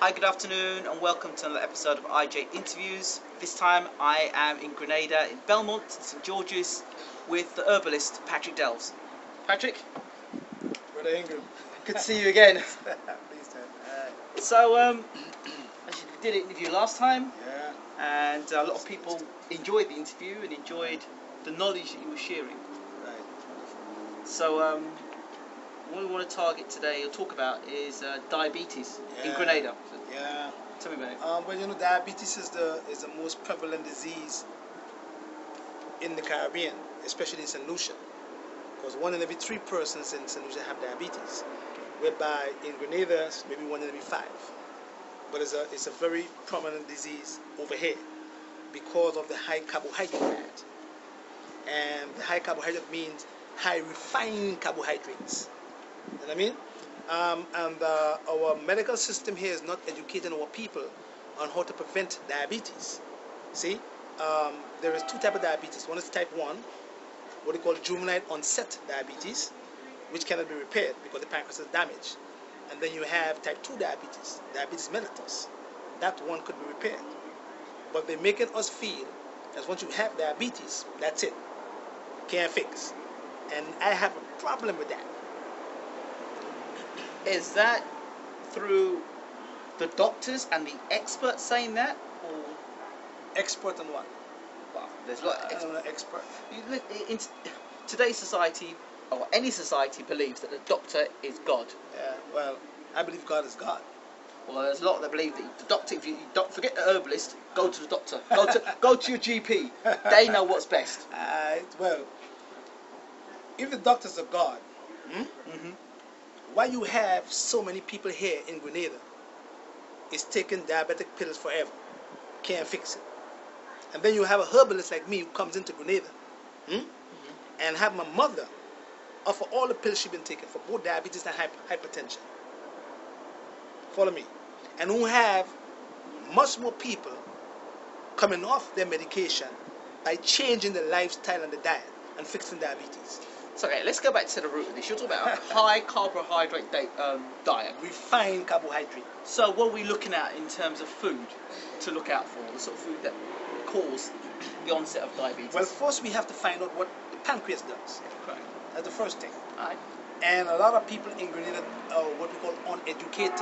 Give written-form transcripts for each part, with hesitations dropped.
Hi, good afternoon and welcome to another episode of IJ Interviews. This time I am in Grenada in Belmont, St. George's, with the herbalist Patrick Delves. Patrick? Good to see you again. So, we did an interview last time, yeah, and a lot of people enjoyed the interview and enjoyed the knowledge that you were sharing. Right. So, what we want to target today or talk about is diabetes in Grenada. Yeah. Tell me about it. Well, you know, diabetes is the most prevalent disease in the Caribbean, especially in St. Lucia, because 1 in every 3 persons in St. Lucia have diabetes, whereby in Grenada maybe 1 in every 5. But it's a very prominent disease over here because of the high carbohydrate diet, and the high carbohydrate means high refined carbohydrates. You know what I mean? Our medical system here is not educating our people on how to prevent diabetes. See, there is 2 types of diabetes. One is type 1, what they call juvenile onset diabetes, which cannot be repaired because the pancreas is damaged. And then you have type 2 diabetes, diabetes mellitus. That one could be repaired. But they're making us feel that once you have diabetes, that's it, can't fix. And I have a problem with that. Is that through the doctors and the experts saying that? Or expert on what? Well, there's a lot of expert. In today's society, or any society, believes that the doctor is God. Yeah, well, I believe God is God. Well, there's a lot that believe that the doctor, if you don't forget the herbalist, go to the doctor. Go to your GP. They know what's best. Well, if the doctors are God, why you have so many people here in Grenada is taking diabetic pills forever, can't fix it. And then you have a herbalist like me who comes into Grenada and have my mother offer all the pills she's been taking for both diabetes and hypertension. Follow me. And who have much more people coming off their medication by changing the lifestyle and the diet and fixing diabetes. So, okay, let's go back to the root of this. You're talking about a high carbohydrate diet. Refined carbohydrate. So what are we looking at in terms of food to look out for? The sort of food that causes the onset of diabetes? Well, first we have to find out what the pancreas does. Correct. That's the first thing. Right. And a lot of people in Grenada are what we call uneducated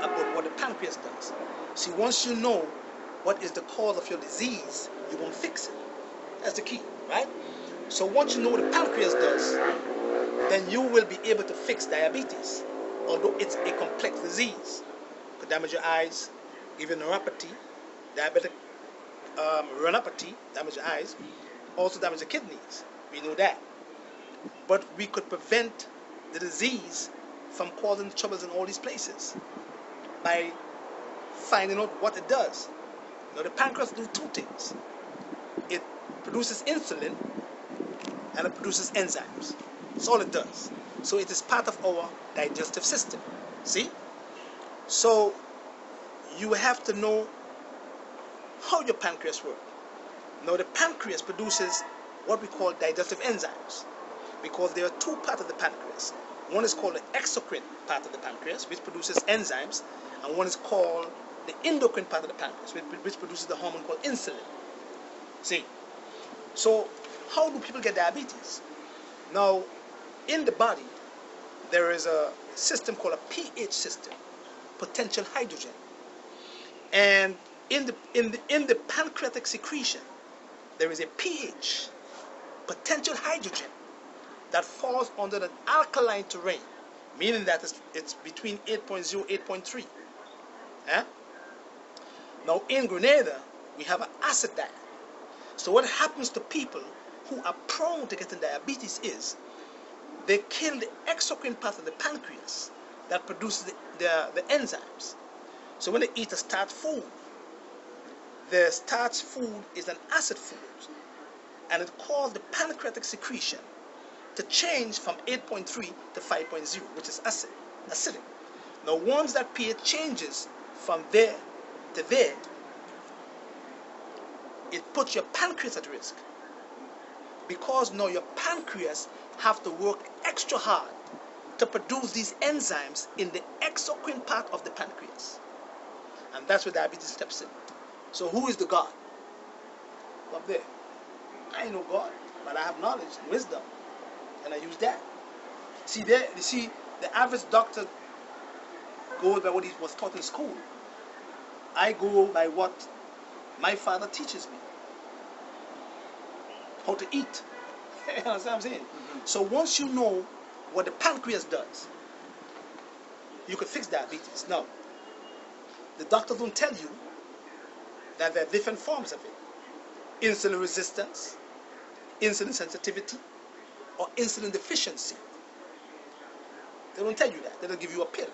about what the pancreas does. See, once you know what is the cause of your disease, you won't fix it. That's the key, right? So once you know what the pancreas does, then you will be able to fix diabetes, although it's a complex disease. It could damage your eyes, give you neuropathy, diabetic retinopathy, damage your eyes, also damage the kidneys. We know that. But we could prevent the disease from causing troubles in all these places by finding out what it does. Now the pancreas do 2 things. It produces insulin, and it produces enzymes. That's all it does. So it is part of our digestive system. See? So you have to know how your pancreas works. Now the pancreas produces what we call digestive enzymes, because there are 2 parts of the pancreas. One is called the exocrine part of the pancreas, which produces enzymes, and one is called the endocrine part of the pancreas, which produces the hormone called insulin. See? So how do people get diabetes? Now, in the body, there is a system called a pH system, potential hydrogen. And in the pancreatic secretion, there is a pH, potential hydrogen, that falls under an alkaline terrain, meaning that it's between 8.0 and 8.3. Now, in Grenada, we have an acid diet. So what happens to people who are prone to getting diabetes is they kill the exocrine part of the pancreas that produces the enzymes. So when they eat a starch food, the starch food is an acid food, and it causes the pancreatic secretion to change from 8.3 to 5.0, which is acidic. Now once that pH changes from there to there, it puts your pancreas at risk. Because now your pancreas have to work extra hard to produce these enzymes in the exocrine part of the pancreas. And that's where diabetes steps in. So who is the God up there? I ain't no God, but I have knowledge and wisdom, and I use that. See, there, you see, the average doctor goes by what he was taught in school. I go by what my father teaches me. How to eat. You understand what I'm saying? Mm-hmm. So once you know what the pancreas does, you can fix diabetes. Now, the doctors don't tell you that there are different forms of it. Insulin resistance, insulin sensitivity, or insulin deficiency. They don't tell you that. They don't give you a pill.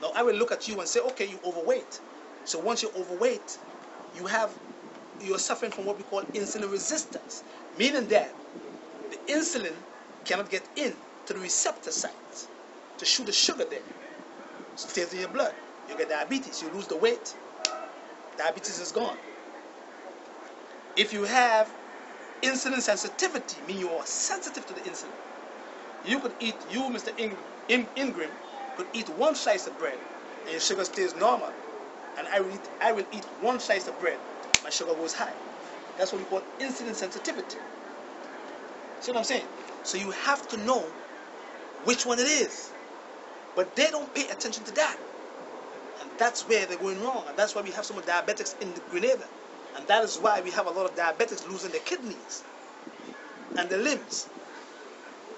Now, I will look at you and say, okay, you're overweight. So once you're overweight, you're suffering from what we call insulin resistance, meaning that the insulin cannot get in to the receptor sites to shoot the sugar there. It stays in your blood. You get diabetes. You lose the weight. Diabetes is gone. If you have insulin sensitivity, meaning you are sensitive to the insulin, you could eat, you, Mr. Ingram, could eat one slice of bread and your sugar stays normal. And I will eat one slice of bread, my sugar goes high. That's what we call insulin sensitivity. See what I'm saying? So you have to know which one it is. But they don't pay attention to that. And that's where they're going wrong. And that's why we have so much diabetics in Grenada. And that is why we have a lot of diabetics losing their kidneys and their limbs.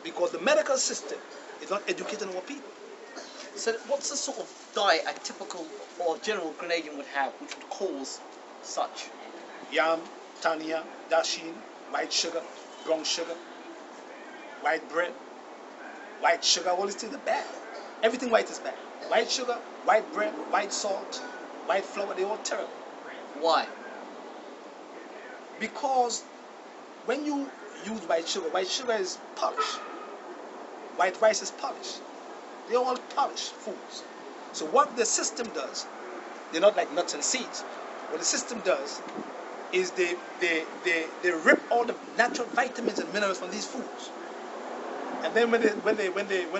Because the medical system is not educating our people. So what's the sort of diet a typical or general Grenadian would have which would cause such? Yam, tania, dashin, white sugar, brown sugar, white bread, white sugar, all these things are bad. Everything white is bad. White sugar, white bread, white salt, white flour, they're all terrible. Why? Because when you use white sugar is polished. White rice is polished. They're all polished foods. So what the system does, they're not like nuts and seeds. What the system does is they rip all the natural vitamins and minerals from these foods. And then when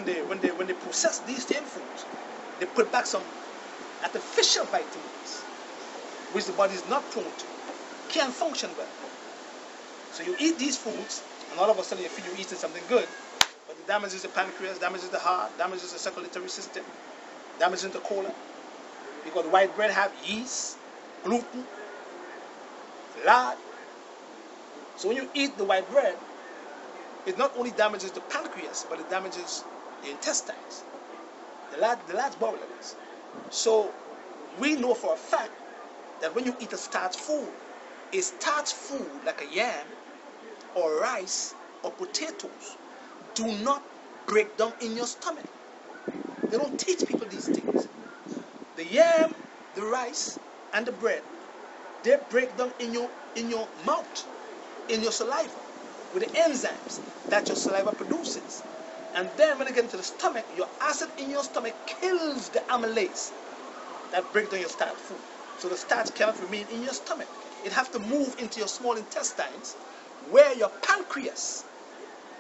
they process these same foods, they put back some artificial vitamins, which the body is not prone to, can't function well. So you eat these foods, and all of a sudden you feel you're eating something good, but it damages the pancreas, damages the heart, damages the circulatory system, damages the colon, because white bread have yeast, gluten, lard. So when you eat the white bread, it not only damages the pancreas, but it damages the intestines, the large bowel areas. So we know for a fact that when you eat a starch food like a yam or rice or potatoes do not break down in your stomach. They don't teach people these things. The yam, the rice, and the bread, they break down in your mouth, in your saliva, with the enzymes that your saliva produces. And then when it gets into the stomach, your acid in your stomach kills the amylase that breaks down your starch food. So the starch cannot remain in your stomach. It has to move into your small intestines, where your pancreas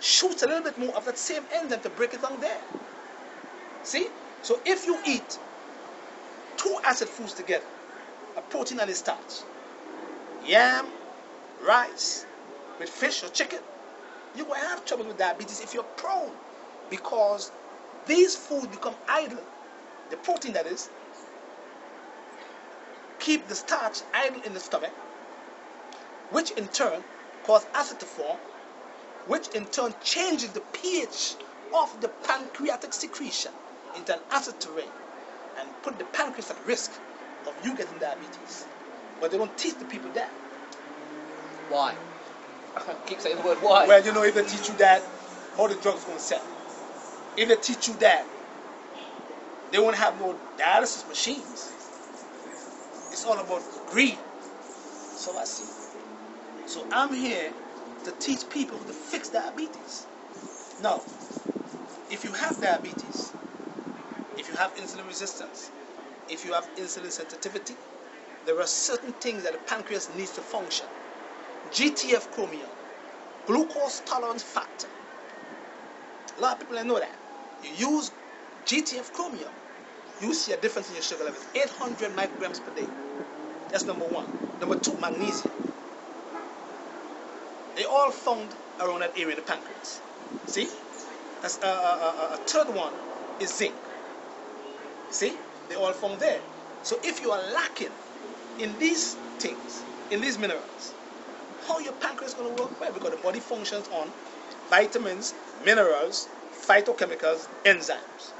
shoots a little bit more of that same enzyme to break it down there. See? So if you eat two acid foods together, a protein and a starch, yam, rice, with fish or chicken, you will have trouble with diabetes if you're prone, because these foods become idle. The protein, that is, keep the starch idle in the stomach, which in turn cause acid to form, which in turn changes the pH of the pancreatic secretion into an acid terrain and put the pancreas at risk of you getting diabetes. But they don't teach the people that. Why? I keep saying the word why. Well, you know, if they teach you that, all the drugs won't sell. If they teach you that, they won't have no dialysis machines. It's all about greed. So I see. So I'm here to teach people to fix diabetes. Now, if you have diabetes, if you have insulin resistance, if you have insulin sensitivity, there are certain things that the pancreas needs to function. GTF chromium, glucose tolerance factor. A lot of people don't know that. You use GTF chromium you see a difference in your sugar levels. 800 micrograms per day. That's number one. Number two, magnesium. They all found around that area in the pancreas. See? That's a third one is zinc. See? They all found there. So if you are lacking in these things, in these minerals, how your pancreas is going to work well? Because the body functions on vitamins, minerals, phytochemicals, enzymes.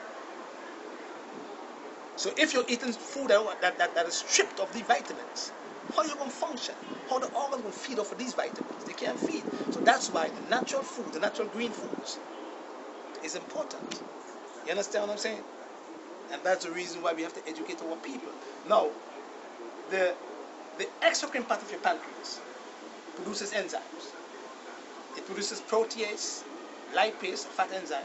So if you're eating food that is stripped of the vitamins, how are you going to function? How the organs going to feed off of these vitamins? They can't feed. So that's why the natural food, the natural green foods, is important. You understand what I'm saying? And that's the reason why we have to educate our people. Now, the exocrine part of your pancreas produces enzymes. It produces protease, lipase, a fat enzyme,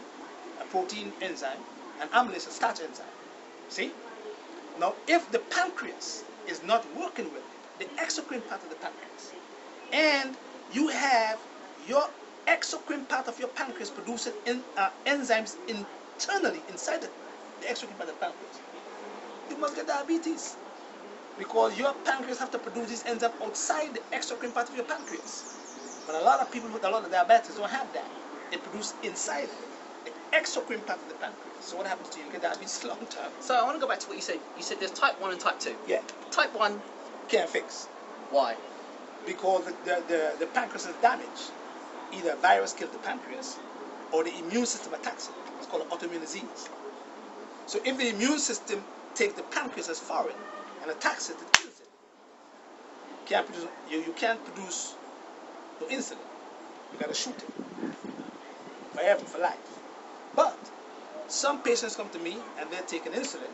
a protein enzyme, and amylase, a starch enzyme. See? Now, if the pancreas is not working well, the exocrine part of the pancreas, and you have your exocrine part of your pancreas producing enzymes internally inside the exocrine part of the pancreas, you must get diabetes, because your pancreas have to produce these enzymes outside the exocrine part of your pancreas. But a lot of people with a lot of diabetes don't have that. They produce inside the exocrine part of the pancreas. So what happens to you? You get diabetes long term. So I want to go back to what you said. You said there's type 1 and type 2. Yeah. Type 1 can't fix. Why? Because the pancreas is damaged. Either a virus kills the pancreas or the immune system attacks it. It's called an autoimmune disease. So if the immune system takes the pancreas as foreign and attacks it, it kills it. You can't produce no insulin. You got to shoot it. Forever, for life. But some patients come to me and they're taking insulin,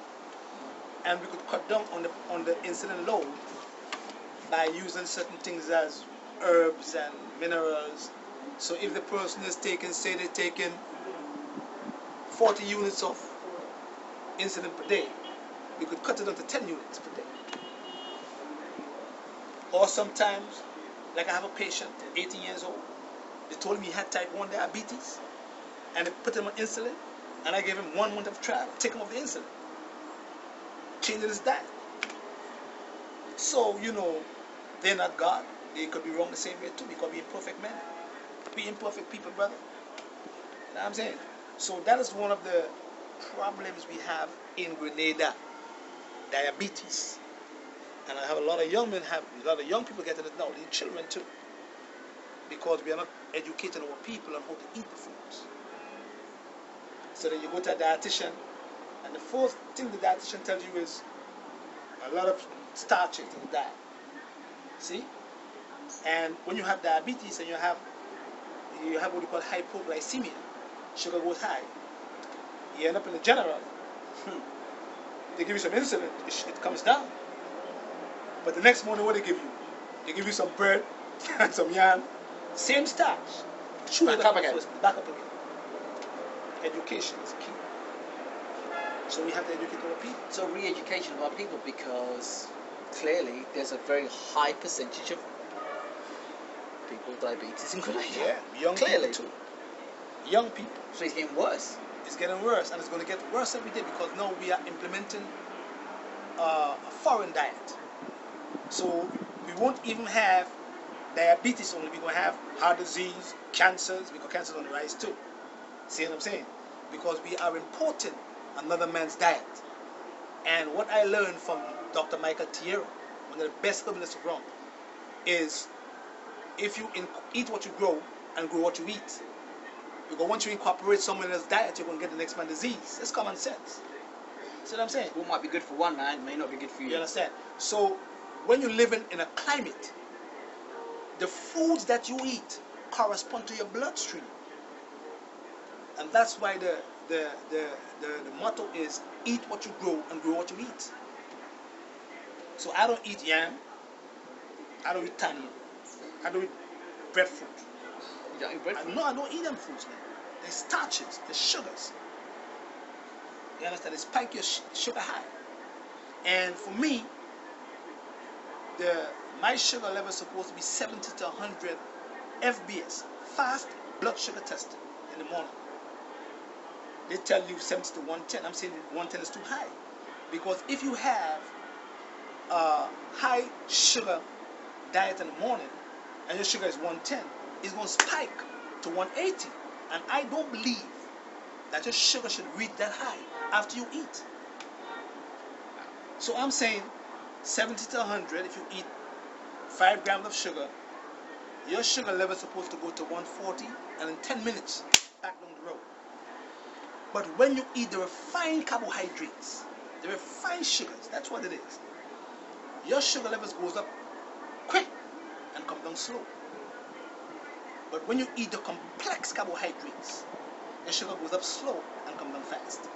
and we could cut down on the insulin load by using certain things as herbs and minerals. So if the person is taking, say they're taking 40 units of insulin per day, we could cut it down to 10 units per day. Or sometimes, like I have a patient, 18 years old, they told me he had type 1 diabetes, and they put him on insulin. And I gave him 1 month of trial, take him off the insulin, changing his diet. So, you know, they're not God. They could be wrong the same way too, because we're imperfect men. We're imperfect people, brother. You know what I'm saying? So that is one of the problems we have in Grenada. Diabetes. And I have a lot of young men have, a lot of young people getting it now, the children too. Because we are not educating our people on how to eat the foods. So then you go to a dietitian, and the fourth thing the dietitian tells you is a lot of starches in the diet. See? And when you have diabetes and you have what you call hypoglycemia, sugar goes high, you end up in the general. They give you some insulin, it comes down. But the next morning, what do they give you? They give you some bread and some yam, same starch. Back up again. Education is key. So we have to educate our people. So re-education of our people, because clearly there's a very high percentage of people with diabetes in Grenada. Yeah, young people too. Young people. So it's getting worse. It's getting worse, and it's going to get worse every day, because now we are implementing a foreign diet. So we won't even have diabetes only. We're going to have heart disease, cancers, because cancer's on the rise too. See what I'm saying? Because we are importing another man's diet. And what I learned from Dr. Michael Tierra, one of the best herbalists around, is if you eat what you grow and grow what you eat. Because once you incorporate someone else's diet, you're going to get the next man's disease. It's common sense. See what I'm saying? What might be good for one man may not be good for you. You understand? So when you're living in a climate, the foods that you eat correspond to your bloodstream. And that's why the motto is eat what you grow and grow what you eat. So I don't eat yam, I don't eat tannin, I don't eat breadfruit. You don't eat breadfruit? No, I don't eat them foods, man. There's starches, there's sugars. You understand? They spike your sugar high. And for me, my sugar level is supposed to be 70 to 100 FBS, fast blood sugar testing in the morning. They tell you 70 to 110. I'm saying 110 is too high. Because if you have a high sugar diet in the morning, and your sugar is 110, it's going to spike to 180. And I don't believe that your sugar should reach that high after you eat. So I'm saying 70 to 100, if you eat 5 grams of sugar, your sugar level is supposed to go to 140, and in 10 minutes, back down the road. But when you eat the refined carbohydrates, the refined sugars, that's what it is, your sugar levels goes up quick and come down slow. But when you eat the complex carbohydrates, your sugar goes up slow and come down fast.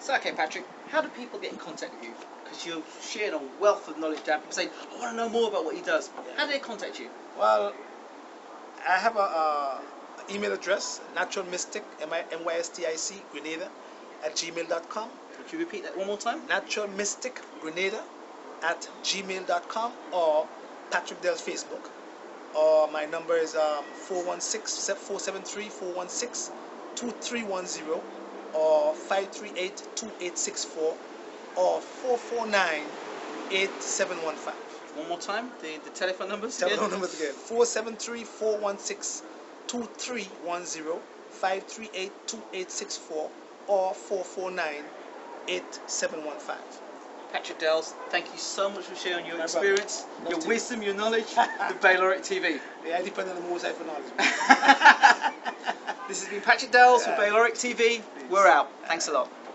So, okay, Patrick, how do people get in contact with you? Because you've shared a wealth of knowledge down. People say, I want to know more about what he does. Yeah. How do they contact you? Well, I have an email address, naturalmystic, mystic, Grenada, @gmail.com. Could you repeat that one more time? naturalmysticgrenada@gmail.com, or Patrick Delves Facebook. Or my number is 416-473-416-2310, or 538-2864, or 449-8715. One more time, the telephone numbers. Telephone numbers again. 473-416-2310, 538-2864, or 449-8715. Patrick Delves, thank you so much for sharing your experience, your wisdom, your knowledge with Bayloric TV. Yeah, I depend on the most for knowledge. This has been Patrick Delves with Bayloric TV. Please. We're out. Thanks a lot.